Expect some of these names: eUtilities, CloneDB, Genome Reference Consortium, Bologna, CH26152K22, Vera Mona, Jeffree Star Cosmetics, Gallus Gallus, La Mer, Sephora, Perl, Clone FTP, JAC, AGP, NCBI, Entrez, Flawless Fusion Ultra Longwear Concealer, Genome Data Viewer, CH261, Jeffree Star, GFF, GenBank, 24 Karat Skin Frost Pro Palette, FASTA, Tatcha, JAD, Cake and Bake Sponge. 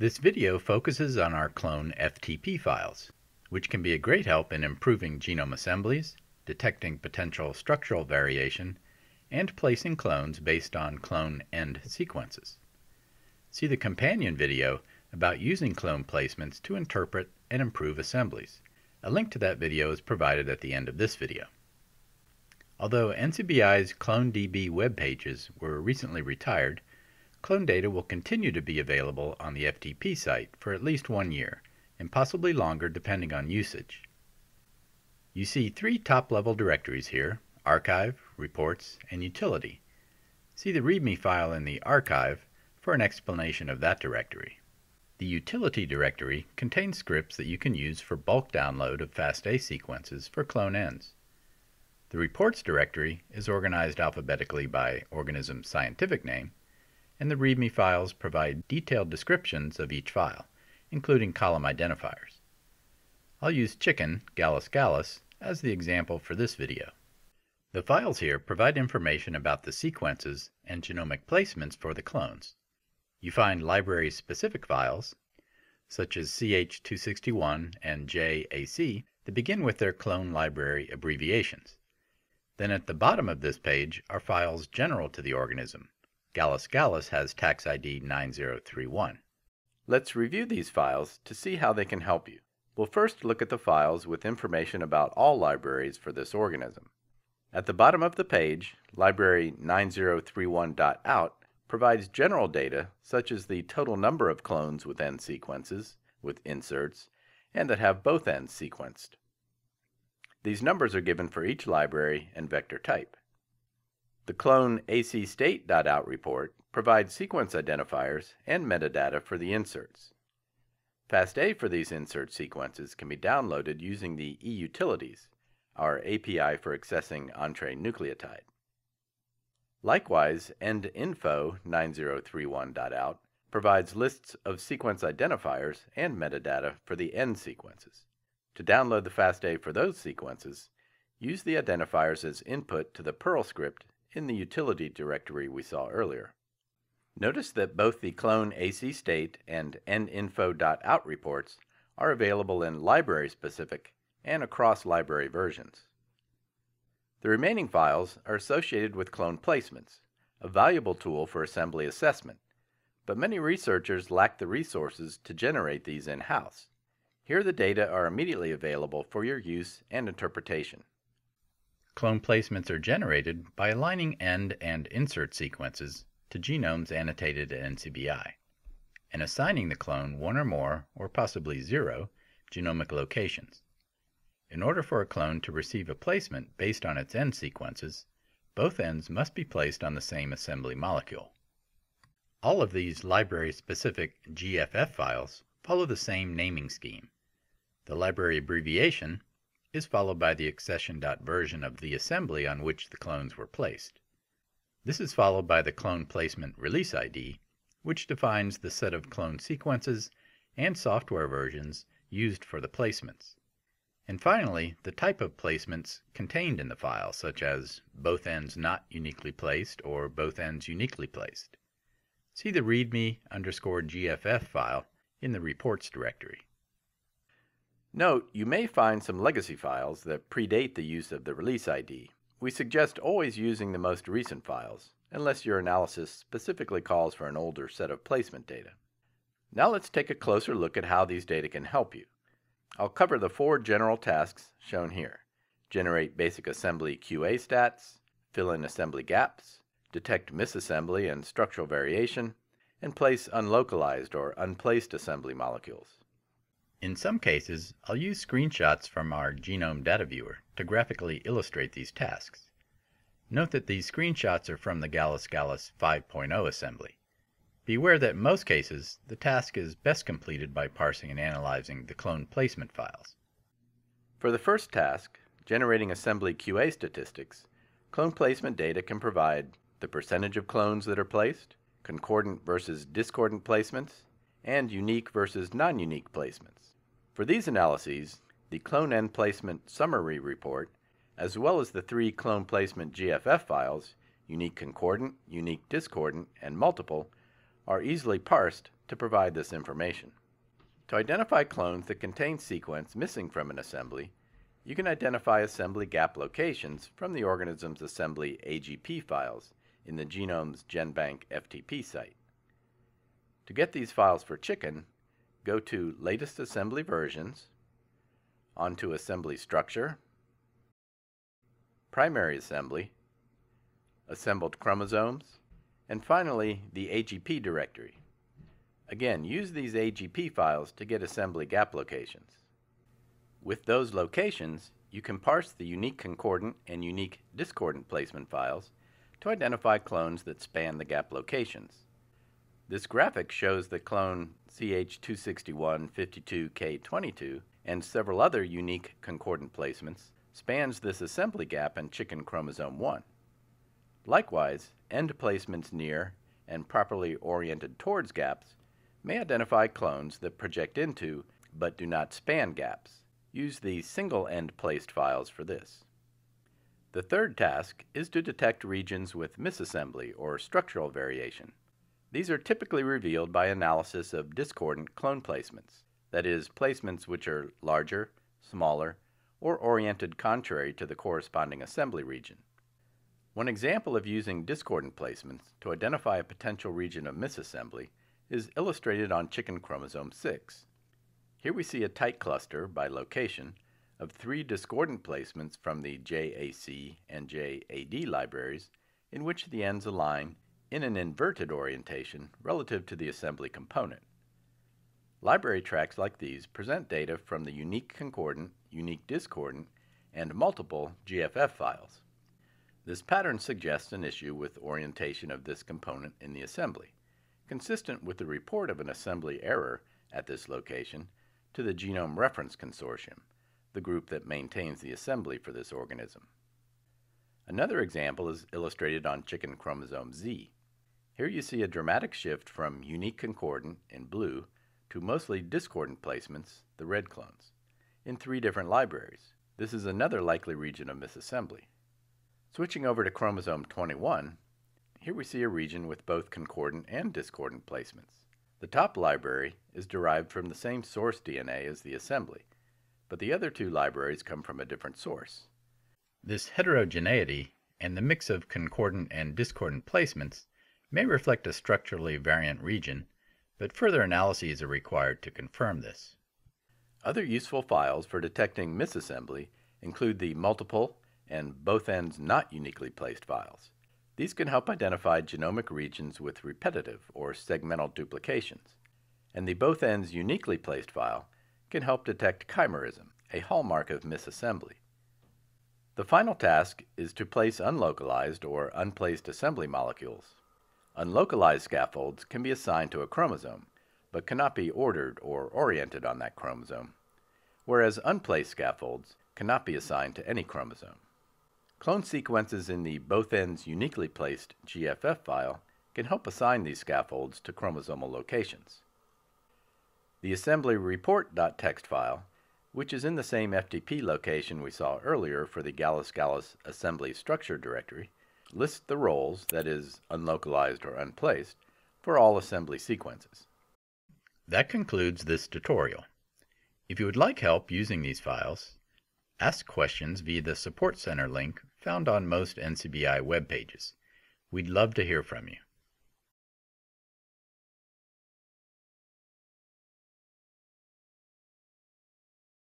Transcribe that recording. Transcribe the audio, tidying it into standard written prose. This video focuses on our Clone FTP files, which can be a great help in improving genome assemblies, detecting potential structural variation, and placing clones based on clone end sequences. See the companion video about using clone placements to interpret and improve assemblies. A link to that video is provided at the end of this video. Although NCBI's CloneDB web pages were recently retired, clone data will continue to be available on the FTP site for at least 1 year, and possibly longer depending on usage. You see three top-level directories here: Archive, Reports, and Utility. See the README file in the Archive for an explanation of that directory. The Utility directory contains scripts that you can use for bulk download of FASTA sequences for clone ends. The Reports directory is organized alphabetically by organism's scientific name, and the README files provide detailed descriptions of each file, including column identifiers. I'll use chicken, Gallus Gallus, as the example for this video. The files here provide information about the sequences and genomic placements for the clones. You find library-specific files, such as CH261 and JAC, that begin with their clone library abbreviations. Then at the bottom of this page are files general to the organism. Gallus Gallus has tax ID 9031. Let's review these files to see how they can help you. We'll first look at the files with information about all libraries for this organism. At the bottom of the page, library 9031.out provides general data such as the total number of clones with end sequences, with inserts, and that have both ends sequenced. These numbers are given for each library and vector type. The clone acstate.out report provides sequence identifiers and metadata for the inserts. FASTA for these insert sequences can be downloaded using the eUtilities, our API for accessing Entrez nucleotide. Likewise, endinfo 9031.out provides lists of sequence identifiers and metadata for the end sequences. To download the FASTA for those sequences, use the identifiers as input to the Perl script in the utility directory we saw earlier. Notice that both the clone acstate and endinfo.out reports are available in library-specific and across library versions. The remaining files are associated with clone placements, a valuable tool for assembly assessment, but many researchers lack the resources to generate these in-house. Here the data are immediately available for your use and interpretation. Clone placements are generated by aligning end and insert sequences to genomes annotated at NCBI, and assigning the clone one or more, or possibly zero, genomic locations. In order for a clone to receive a placement based on its end sequences, both ends must be placed on the same assembly molecule. All of these library-specific GFF files follow the same naming scheme. The library abbreviation is followed by the accession.version of the assembly on which the clones were placed. This is followed by the clone placement release ID, which defines the set of clone sequences and software versions used for the placements. And finally, the type of placements contained in the file, such as both ends not uniquely placed or both ends uniquely placed. See the readme_gff file in the reports directory. Note, you may find some legacy files that predate the use of the release ID. We suggest always using the most recent files, unless your analysis specifically calls for an older set of placement data. Now let's take a closer look at how these data can help you. I'll cover the four general tasks shown here: generate basic assembly QA stats, fill in assembly gaps, detect misassembly and structural variation, and place unlocalized or unplaced assembly molecules. In some cases, I'll use screenshots from our Genome Data Viewer to graphically illustrate these tasks. Note that these screenshots are from the Gallus Gallus 5.0 assembly. Beware that in most cases, the task is best completed by parsing and analyzing the clone placement files. For the first task, generating assembly QA statistics, clone placement data can provide the percentage of clones that are placed, concordant versus discordant placements, and unique versus non-unique placements. For these analyses, the clone end placement summary report, as well as the three clone placement GFF files, unique concordant, unique discordant, and multiple, are easily parsed to provide this information. To identify clones that contain sequence missing from an assembly, you can identify assembly gap locations from the organism's assembly AGP files in the genome's GenBank FTP site. To get these files for chicken, go to Latest Assembly Versions, onto Assembly Structure, Primary Assembly, Assembled Chromosomes, and finally the AGP directory. Again, use these AGP files to get assembly gap locations. With those locations, you can parse the unique concordant and unique discordant placement files to identify clones that span the gap locations. This graphic shows the clone CH26152K22 and several other unique concordant placements spans this assembly gap in chicken chromosome 1. Likewise, end placements near and properly oriented towards gaps may identify clones that project into but do not span gaps. Use the single end placed files for this. The third task is to detect regions with misassembly or structural variation. These are typically revealed by analysis of discordant clone placements, that is, placements which are larger, smaller, or oriented contrary to the corresponding assembly region. One example of using discordant placements to identify a potential region of misassembly is illustrated on chicken chromosome 6. Here we see a tight cluster, by location, of 3 discordant placements from the JAC and JAD libraries in which the ends align in an inverted orientation relative to the assembly component. Library tracks like these present data from the unique concordant, unique discordant, and multiple GFF files. This pattern suggests an issue with orientation of this component in the assembly, consistent with the report of an assembly error at this location to the Genome Reference Consortium, the group that maintains the assembly for this organism. Another example is illustrated on chicken chromosome Z. Here you see a dramatic shift from unique concordant in blue to mostly discordant placements, the red clones, in 3 different libraries. This is another likely region of misassembly. Switching over to chromosome 21, here we see a region with both concordant and discordant placements. The top library is derived from the same source DNA as the assembly, but the other 2 libraries come from a different source. This heterogeneity and the mix of concordant and discordant placements may reflect a structurally variant region, but further analyses are required to confirm this. Other useful files for detecting misassembly include the multiple and both ends not uniquely placed files. These can help identify genomic regions with repetitive or segmental duplications, and the both ends uniquely placed file can help detect chimerism, a hallmark of misassembly. The final task is to place unlocalized or unplaced assembly molecules. Unlocalized scaffolds can be assigned to a chromosome, but cannot be ordered or oriented on that chromosome, whereas unplaced scaffolds cannot be assigned to any chromosome. Clone sequences in the both ends uniquely placed GFF file can help assign these scaffolds to chromosomal locations. The assembly report.txt file, which is in the same FTP location we saw earlier for the Gallus Gallus assembly structure directory, lists the roles, that is, unlocalized or unplaced, for all assembly sequences. That concludes this tutorial. If you would like help using these files, ask questions via the Support Center link found on most NCBI web pages. We'd love to hear from you.